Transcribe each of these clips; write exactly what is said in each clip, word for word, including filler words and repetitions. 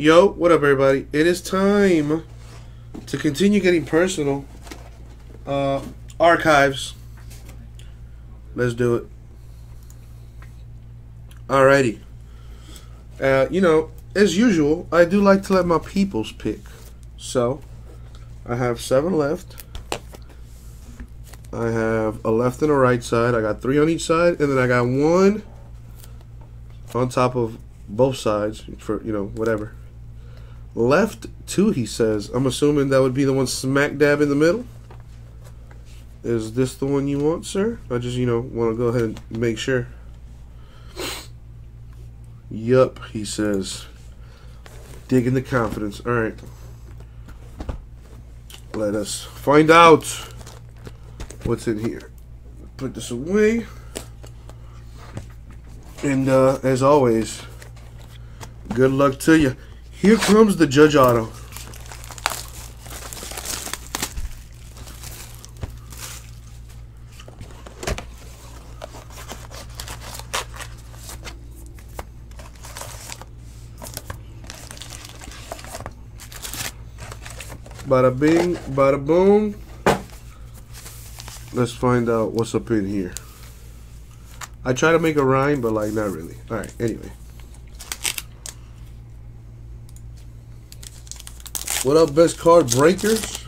Yo, what up, everybody? It is time to continue getting personal. Uh, archives. Let's do it. Alrighty. Uh, you know, as usual, I do like to let my peoples pick. So, I have seven left. I have a left and a right side. I got three on each side, and then I got one on top of both sides for, you know, whatever. Left two, he says. I'm assuming that would be the one smack dab in the middle. Is this the one you want, sir? I just, you know, want to go ahead and make sure. Yup, he says. Digging the confidence. All right. Let us find out what's in here. Put this away. And, uh, as always, good luck to you. Here comes the Judge Otto. Bada bing, bada boom. Let's find out what's up in here. I try to make a rhyme, but like not really. All right, anyway. What up, best card breakers?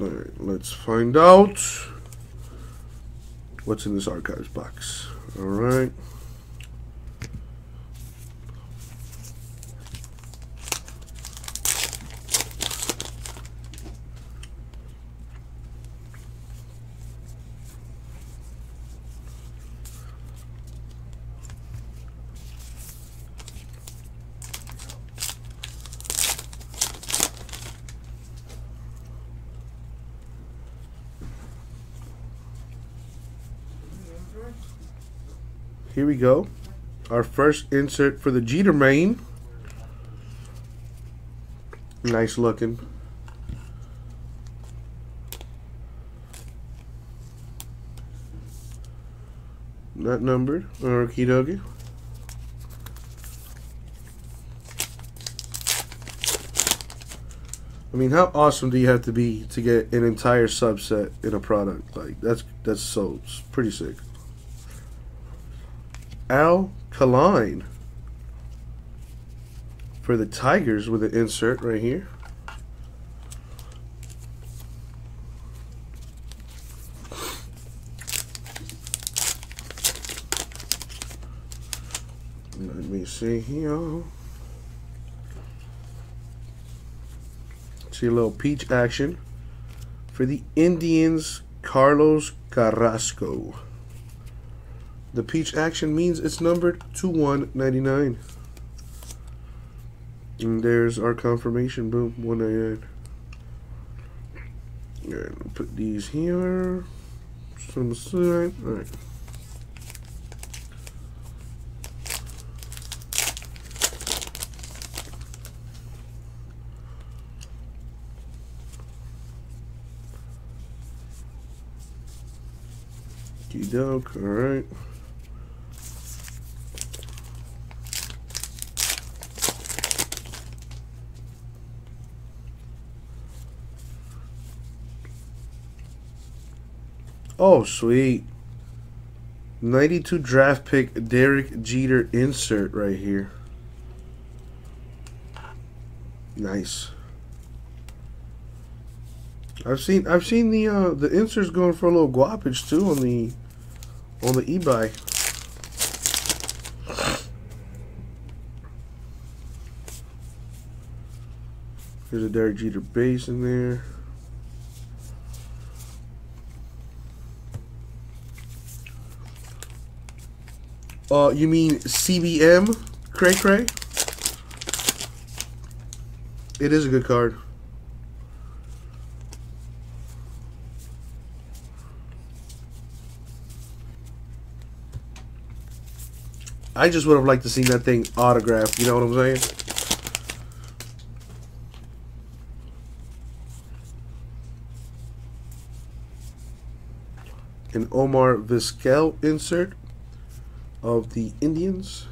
All right, let's find out what's in this archives box. All right. Here we go. Our first insert for the Jeter main. Nice looking. Not numbered. Okie dokie. I mean, how awesome do you have to be to get an entire subset in a product? Like, that's that's so pretty sick. Al Kaline for the Tigers with an insert right here. Let me see here. See a little peach action for the Indians, Carlos Carrasco. The peach action means it's numbered to one ninety-nine. And there's our confirmation. Boom, one ninety-nine. Alright, we'll put these here. Some aside. Alright. Okey-doke, alright. Oh, sweet. ninety-two draft pick Derek Jeter insert right here. Nice. I've seen I've seen the uh, the inserts going for a little guapage too on the on the eBay. There's a Derek Jeter base in there. Uh, you mean C B M, Cray Cray? It is a good card. I just would have liked to see that thing autographed, you know what I'm saying? An Omar Vizquel insert of the Indians.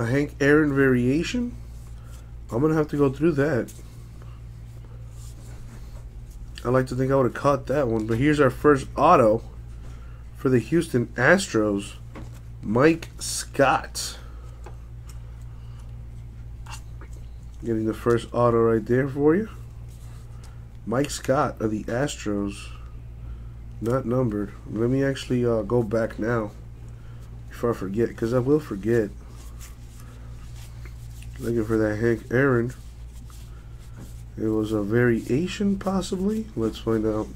a Hank Aaron variation? I'm going to have to go through that. I like to think I would have caught that one. But here's our first auto for the Houston Astros, Mike Scott. Getting the first auto right there for you. Mike Scott of the Astros. Not numbered. Let me actually uh, go back now before I forget, because I will forget. Looking for that Hank Aaron. It was a variation, possibly. Let's find out.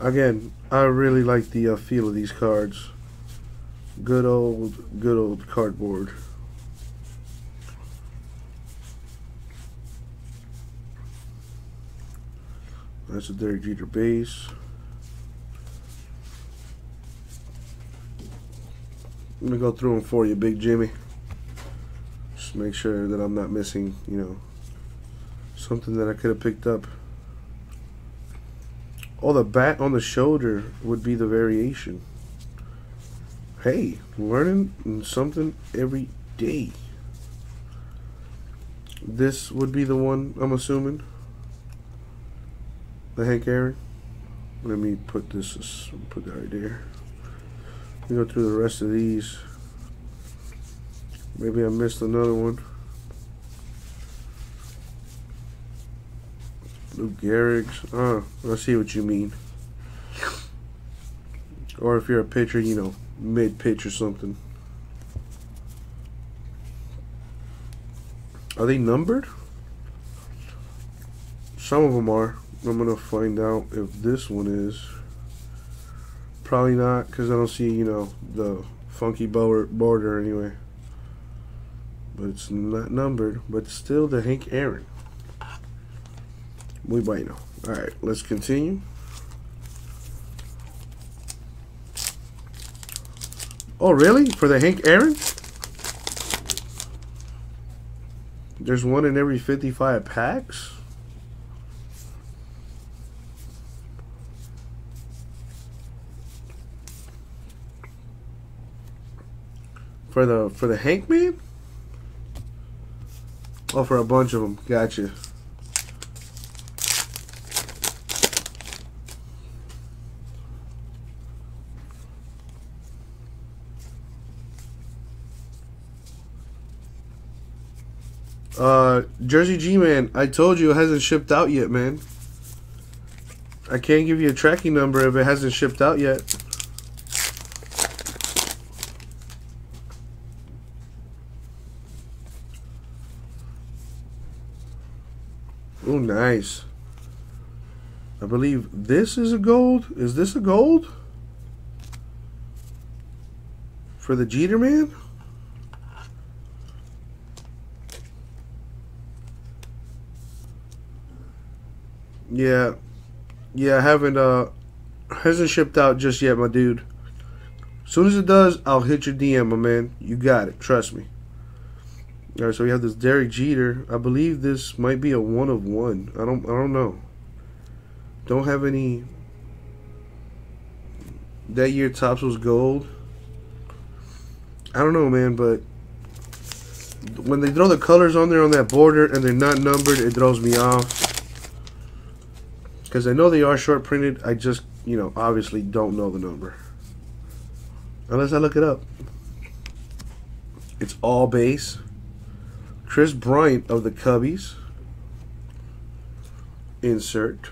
Again, I really like the uh, feel of these cards. Good old, good old cardboard. That's a Derek Jeter base. Let me go through them for you, Big Jimmy. Just make sure that I'm not missing, you know, something that I could have picked up. Oh, the bat on the shoulder would be the variation. Hey, learning something every day. This would be the one, I'm assuming. The Hank Aaron. Let me put this, put that right there. We go through the rest of these. Maybe I missed another one. Luke Gehrig's. Ah, I see what you mean. Or if you're a pitcher, you know, mid pitch or something. Are they numbered? Some of them are. I'm going to find out if this one is. Probably not, because I don't see, you know, the funky border anyway. But it's not numbered, but still the Hank Aaron. Muy bueno. Alright, let's continue. Oh, really? For the Hank Aaron? There's one in every fifty-five packs? For the for the Hank man? Oh, for a bunch of them. Gotcha. Uh, Jersey G-Man, I told you it hasn't shipped out yet, man. I can't give you a tracking number if it hasn't shipped out yet. Oh, nice. I believe this is a gold. Is this a gold? For the Jeter man? Yeah. Yeah, I haven't, uh, hasn't shipped out just yet, my dude. As soon as it does, I'll hit your D M, my man. You got it. Trust me. All right, so we have this Derek Jeter. I believe this might be a one of one. I don't, I don't know. Don't have any. That year Topps was gold. I don't know, man, but when they throw the colors on there on that border and they're not numbered, it throws me off. Because I know they are short printed. I just, you know, obviously don't know the number. Unless I look it up. It's all base. Chris Bryant of the Cubbies. Insert.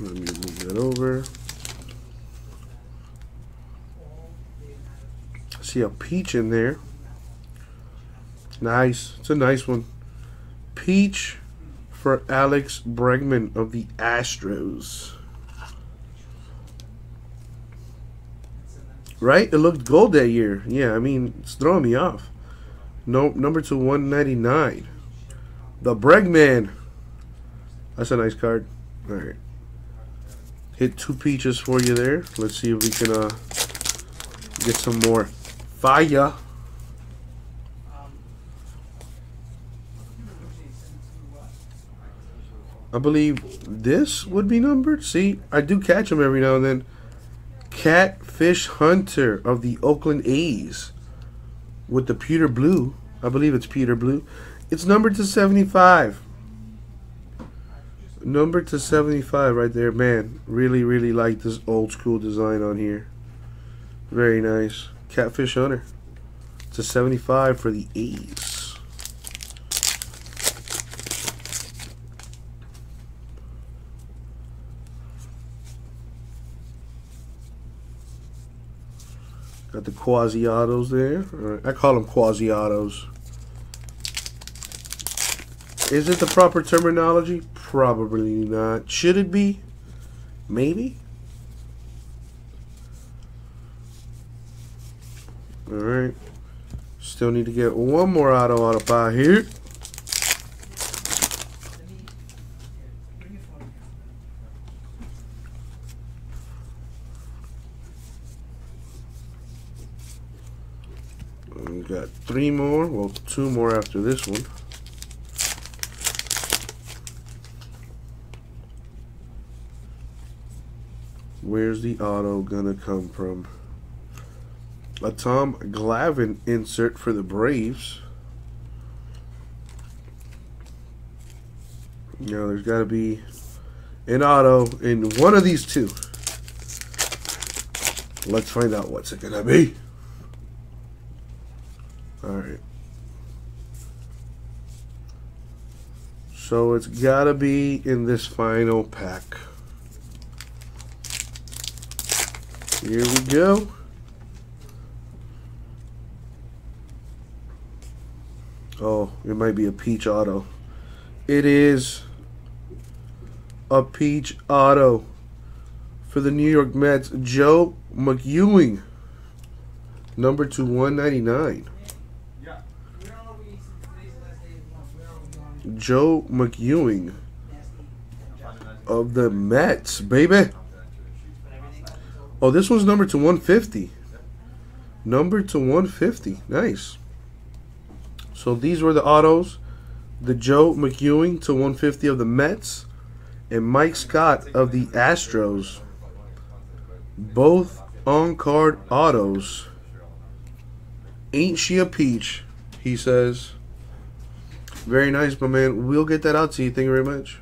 Let me move that over. I see a peach in there. Nice. It's a nice one. Peach for Alex Bregman of the Astros. Right? It looked gold that year. Yeah, I mean, it's throwing me off. No, number to one ninety-nine. The Bregman. That's a nice card. All right. Hit two peaches for you there. Let's see if we can uh, get some more fire. I believe this would be numbered. See, I do catch them every now and then. Catfish Hunter of the Oakland A's with the pewter blue. I believe it's pewter blue. It's numbered to seventy-five. Numbered to seventy-five right there. Man, really, really like this old school design on here. Very nice. Catfish Hunter to seventy-five for the A's. Got the quasi autos there. All right. I call them quasi autos. Is it the proper terminology? Probably not. Should it be? Maybe. Alright. Still need to get one more auto out of by here. We got three more. Well, two more after this one. Where's the auto gonna come from? A Tom Glavine insert for the Braves. You know, there's got to be an auto in one of these two. Let's find out what's it gonna be. All right. So it's got to be in this final pack. Here we go. Oh, it might be a peach auto. It is a peach auto for the New York Mets. Joe McEwing, number to one ninety-nine. Joe McEwing of the Mets, baby. Oh, this one's numbered to one fifty. Numbered to one fifty. Nice. So these were the autos. The Joe McEwing to one fifty of the Mets. And Mike Scott of the Astros. Both on-card autos. Ain't she a peach, he says. Very nice, my man. We'll get that out to you. Thank you very much.